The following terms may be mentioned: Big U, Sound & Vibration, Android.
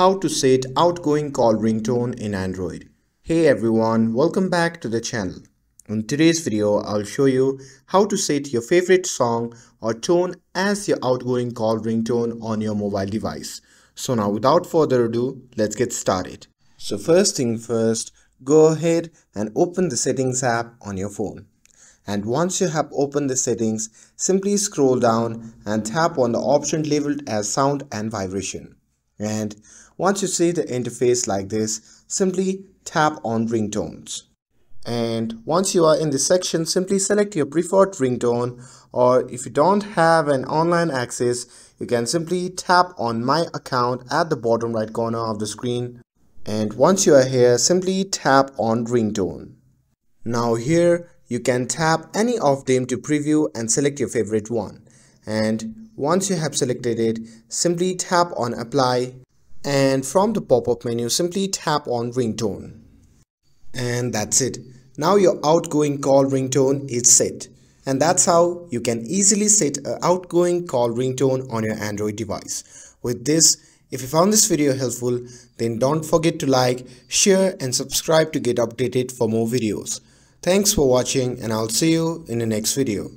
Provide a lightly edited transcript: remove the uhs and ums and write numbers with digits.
How to set outgoing call ringtone in Android. Hey everyone, welcome back to the channel. In today's video, I'll show you how to set your favorite song or tone as your outgoing call ringtone on your mobile device. So now without further ado, let's get started. So first thing first, go ahead and open the settings app on your phone. And once you have opened the settings, simply scroll down and tap on the option labeled as sound and vibration. And once you see the interface like this, simply tap on ringtones. And once you are in this section, simply select your preferred ringtone, or if you don't have an online access, you can simply tap on My Account at the bottom right corner of the screen. And once you are here, simply tap on ringtone. Now here, you can tap any of them to preview and select your favorite one. And once you have selected it, simply tap on apply, and from the pop-up menu simply tap on ringtone. And that's it. Now your outgoing call ringtone is set. And that's how you can easily set an outgoing call ringtone on your Android device. With this, if you found this video helpful, then don't forget to like, share and subscribe to get updated for more videos. Thanks for watching, and I'll see you in the next video.